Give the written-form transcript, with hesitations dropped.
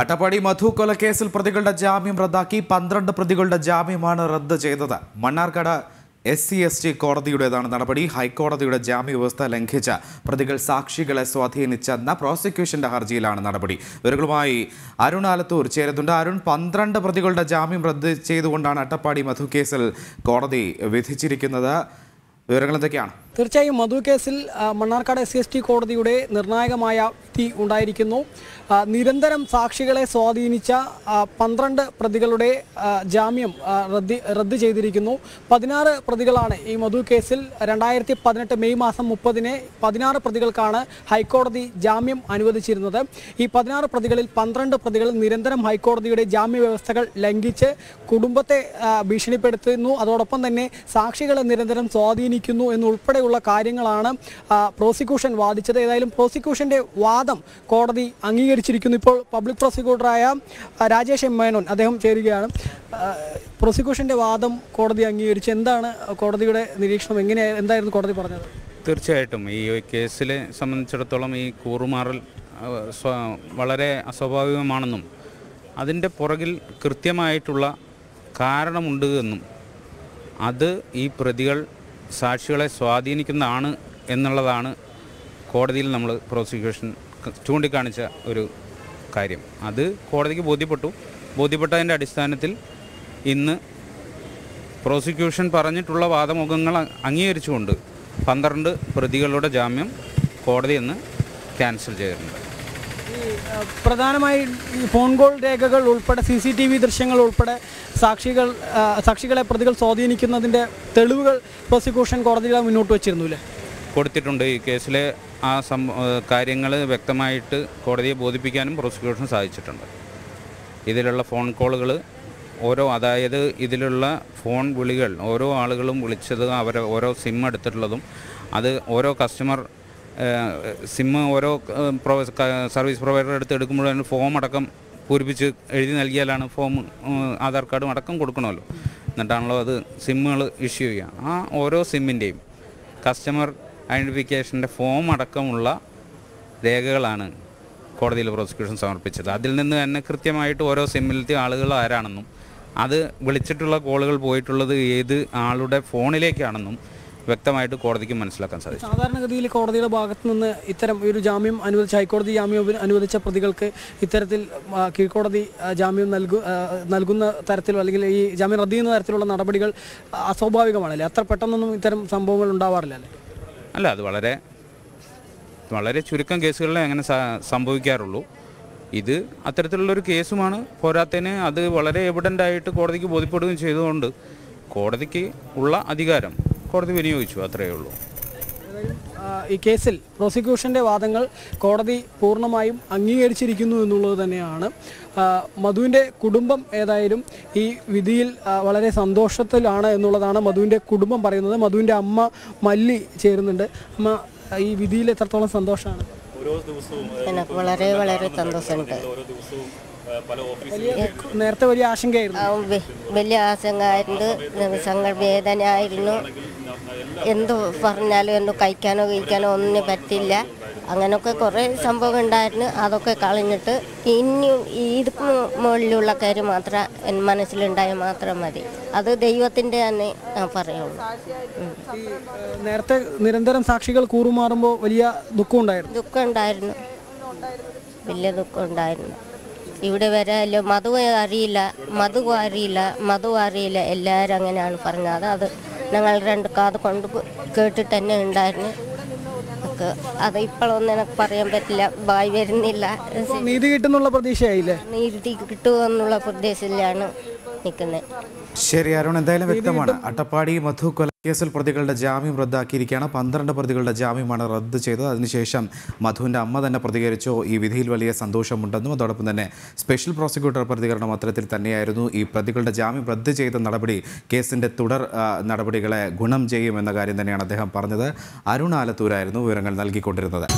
അട്ടപ്പാടി മധു കൊലക്കേസിൽ പ്രതികളുടെ ജാമ്യം റദ്ദാക്കി 12 പ്രതികളുടെ ജാമ്യമാണ് റദ്ദ് ചെയ്തത്. മണ്ണാർക്കട SC/ST കോടതിയുടേതാണ് നടപടി. ഹൈക്കോടതിയുടെ ജാമ്യ വ്യവസ്ഥ ലംഘിച്ച പ്രതികൾ സാക്ഷികളെ സ്വാധീനിച്ചെന്ന പ്രോസിക്യൂഷന്റെ ഹർജിയിലാണ് നടപടി. വിവരങ്ങളുമായി അരുൺ ആലത്തൂർ ചേരുന്നുണ്ട്. അരുൺ, 12 പ്രതികളുടെ ജാമ്യം റദ്ദ് ചെയ്തുകൊണ്ടാണ് അട്ടപ്പാടി മധു കേസിൽ കോടതി വിധിച്ചിരിക്കുന്നത്. വിവരങ്ങൾ എന്തൊക്കെയാണ്? തീർച്ചയായും മധു കേസിൽ മണ്ണാർക്കാട് SC/ST കോടതിയുടെ നിർണായകമായ വിധി ഉണ്ടായിരിക്കുന്നു. നിരന്തരം സാക്ഷികളെ സ്വാധീനിച്ച 12 പ്രതികളുടെ ജാമ്യം റദ്ദ് ചെയ്തിരിക്കുന്നു. 16 പ്രതികളാണ് ഈ മധു കേസിൽ. 2018 മെയ് മാസം 30-ന് 16 പ്രതികൾക്കാണ് ഹൈക്കോടതി ജാമ്യം അനുവദിച്ചിരുന്നത്. ഈ 16 പ്രതികളിൽ 12 പ്രതികൾ നിരന്തരം ഹൈക്കോടതിയുടെ ജാമ്യ വ്യവസ്ഥകൾ ലംഘിച്ച് കുടുംബത്തെ ഭീഷണിപ്പെടുത്തുന്നു, അതോടൊപ്പം തന്നെ സാക്ഷികളെ നിരന്തരം സ്വാധീനിക്കുന്നു എന്നുൾപ്പെടെ ഉള്ള കാര്യങ്ങളാണ് പ്രോസിക്യൂഷൻ വാദിച്ചത്. ഏതായാലും പ്രോസിക്യൂഷന്റെ വാദം കോടതി അംഗീകരിച്ചിരിക്കുന്നു. ഇപ്പോൾ പബ്ലിക് പ്രോസിക്യൂട്ടറായ രാജേഷ് എം മേനോൻ അദ്ദേഹം ചേരുകയാണ്. പ്രോസിക്യൂഷന്റെ വാദം കോടതി അംഗീകരിച്ച്, എന്താണ് കോടതിയുടെ നിരീക്ഷണം, എന്തായിരുന്നു കോടതി പറഞ്ഞത്? തീർച്ചയായിട്ടും ഈ കേസിലെ സംബന്ധിച്ചിടത്തോളം ഈ കൂറുമാറൽ വളരെ അസ്വാഭാവികമാണെന്നും അതിൻ്റെ പുറകിൽ കൃത്യമായിട്ടുള്ള കാരണമുണ്ട് എന്നും അത് ഈ പ്രതികൾ സാക്ഷികളെ സ്വാധീനിക്കുന്നതാണ് എന്നുള്ളതാണ് കോടതിയിൽ നമ്മൾ പ്രോസിക്യൂഷൻ ചൂണ്ടിക്കാണിച്ച ഒരു കാര്യം. അത് കോടതിക്ക് ബോധ്യപ്പെട്ടതിൻ്റെ അടിസ്ഥാനത്തിൽ ഇന്ന് പ്രോസിക്യൂഷൻ പറഞ്ഞിട്ടുള്ള വാദമുഖങ്ങൾ അംഗീകരിച്ചുകൊണ്ട് 12 പ്രതികളുടെ ജാമ്യം കോടതി ഇന്ന് ക്യാൻസൽ ചെയ്തിട്ടുണ്ട്. പ്രധാനമായി ഫോൺ കോൾ രേഖകൾ ഉൾപ്പെടെ CCTV ദൃശ്യങ്ങൾ ഉൾപ്പെടെ സാക്ഷികളെ പ്രതികൾ സ്വാധീനിക്കുന്നതിൻ്റെ തെളിവുകൾ പ്രോസിക്യൂഷൻ കോടതിയിൽ മുന്നോട്ട് വച്ചിരുന്നില്ലേ? കൊടുത്തിട്ടുണ്ട്. ഈ കേസിലെ ആ കാര്യങ്ങൾ വ്യക്തമായിട്ട് കോടതിയെ ബോധിപ്പിക്കാനും പ്രോസിക്യൂഷൻ സാധിച്ചിട്ടുണ്ട്. ഇതിലുള്ള ഫോൺ കോളുകൾ അതായത് ഇതിലുള്ള ഫോൺ വിളികൾ ഓരോ ആളുകളും വിളിച്ചത്, അവരെ ഓരോ സിം എടുത്തിട്ടുള്ളതും അത് ഓരോ കസ്റ്റമർ സിമ്മ് ഓരോ സർവീസ് പ്രൊവൈഡറുടെ അടുത്ത് എടുക്കുമ്പോഴാണ് ഫോം അടക്കം പൂരിപ്പിച്ച് എഴുതി നൽകിയാലാണ്, ഫോം ആധാർ കാർഡും അടക്കം കൊടുക്കണമല്ലോ, എന്നിട്ടാണല്ലോ അത് സിമ്മുകൾ ഇഷ്യൂ ചെയ്യുക. ആ ഓരോ സിമ്മിൻ്റെയും കസ്റ്റമർ ഐഡൻറ്റിഫിക്കേഷൻ്റെ ഫോം അടക്കമുള്ള രേഖകളാണ് കോടതിയിൽ പ്രോസിക്യൂഷൻ സമർപ്പിച്ചത്. അതിൽ നിന്ന് തന്നെ കൃത്യമായിട്ട് ഓരോ സിമ്മിലത്തെ ആളുകൾ ആരാണെന്നും അത് വിളിച്ചിട്ടുള്ള കോളുകൾ പോയിട്ടുള്ളത് ഏത് ആളുടെ ഫോണിലേക്കാണെന്നും വ്യക്തമായിട്ട് കോടതിക്ക് മനസ്സിലാക്കാൻ സാധിച്ചു. സാധാരണഗതിയിൽ കോടതിയുടെ ഭാഗത്തു നിന്ന് ഇത്തരം ഒരു ജാമ്യം അനുവദിച്ച, ഹൈക്കോടതി ജാമ്യം അനുവദിച്ച പ്രതികൾക്ക് ഇത്തരത്തിൽ കീഴ്ക്കോടതി ജാമ്യം നൽകുന്ന തരത്തിലോ അല്ലെങ്കിൽ ഈ ജാമ്യം റദ്ദ് ചെയ്യുന്ന തരത്തിലുള്ള നടപടികൾ അസ്വാഭാവികമാണല്ലേ? അത്ര പെട്ടെന്നൊന്നും ഇത്തരം സംഭവങ്ങൾ ഉണ്ടാവാറില്ലല്ലേ? അല്ല, അത് വളരെ വളരെ ചുരുക്കം കേസുകളിലെ അങ്ങനെ സംഭവിക്കാറുള്ളൂ. ഇത് അത്തരത്തിലുള്ളൊരു കേസുമാണ്. പോരാത്തതിന് അത് വളരെ എവിഡൻ്റായിട്ട് കോടതിക്ക് ബോധ്യപ്പെടുകയും ചെയ്തുകൊണ്ട് കോടതിക്ക് ഉള്ള അധികാരം കോടതി വിനിയോഗിച്ചു, അത്രയേ ഉള്ളൂ. ഈ കേസിൽ പ്രോസിക്യൂഷൻ്റെ വാദങ്ങൾ കോടതി പൂർണ്ണമായും അംഗീകരിച്ചിരിക്കുന്നു എന്നുള്ളത് തന്നെയാണ്. മധുവിൻ്റെ കുടുംബം ഏതായാലും ഈ വിധിയിൽ വളരെ സന്തോഷത്തിലാണ് എന്നുള്ളതാണ് മധുവിൻ്റെ കുടുംബം പറയുന്നത്. മധുവിൻ്റെ അമ്മ മല്ലി ചേരുന്നുണ്ട്. അമ്മ, ഈ വിധിയിൽ എത്രത്തോളം സന്തോഷമാണ്? എനിക്ക് വളരെ വളരെ സന്തോഷമുണ്ട്. നേരത്തെ വലിയ ആശങ്കയായിരുന്നു, വലിയ ആശങ്കയായിരുന്നു, വേദന ആയിരുന്നു. എന്തു പറഞ്ഞാലും ഒന്നും കഴിക്കാനോ കഴിക്കാനോ ഒന്നും പറ്റില്ല. അങ്ങനെയൊക്കെ കുറേ സംഭവം ഉണ്ടായിരുന്നു. അതൊക്കെ കളഞ്ഞിട്ട് ഇനിയും ഇതിന് മുകളിലുള്ള കാര്യം മാത്രം എൻ്റെ മനസ്സിലുണ്ടായാൽ മാത്രം മതി. അത് ദൈവത്തിൻ്റെ തന്നെ പറയുള്ളൂ. നേരത്തെ നിരന്തരം സാക്ഷികൾ കൂറുമാറുമ്പോൾ വലിയ ദുഃഖം ഉണ്ടായിരുന്നു, വലിയ ദുഃഖം ഉണ്ടായിരുന്നു. ഇവിടെ വരാല്ലോ, മധു അറിയില്ല, എല്ലാവരും അങ്ങനെയാണ് പറഞ്ഞത്. അത് ഞങ്ങൾ 2 കാത് കൊണ്ട് കേട്ടിട്ട് തന്നെ ഉണ്ടായിരുന്നു. അത് ഇപ്പോഴൊന്നും എനിക്ക് പറയാൻ പറ്റില്ല, വായി വരുന്നില്ല. നീതി കിട്ടുമെന്നുള്ള പ്രതീക്ഷയായില്ലേ? നീതി കിട്ടുമെന്നുള്ള പ്രതീക്ഷയിലാണ് നിൽക്കുന്നത്. ശരി അരുൺ, എന്തായാലും വ്യക്തമാണ്. അട്ടപ്പാടി മധു കൊലക്കേസിൽ പ്രതികളുടെ ജാമ്യം റദ്ദാക്കിയിരിക്കുകയാണ്. 12 പ്രതികളുടെ ജാമ്യമാണ് റദ്ദ് ചെയ്തത്. അതിനുശേഷം മധുവിൻ്റെ അമ്മ തന്നെ പ്രതികരിച്ചു, ഈ വിധിയിൽ വലിയ സന്തോഷമുണ്ടെന്നും അതോടൊപ്പം തന്നെ സ്പെഷ്യൽ പ്രോസിക്യൂട്ടർ പ്രതികരണം അത്തരത്തിൽ തന്നെയായിരുന്നു, ഈ പ്രതികളുടെ ജാമ്യം റദ്ദ് ചെയ്ത നടപടി കേസിൻ്റെ തുടർ നടപടികളെ ഗുണം ചെയ്യുമെന്ന കാര്യം തന്നെയാണ് അദ്ദേഹം പറഞ്ഞത്. അരുൺ ആലത്തൂരായിരുന്നു വിവരങ്ങൾ നൽകിക്കൊണ്ടിരുന്നത്.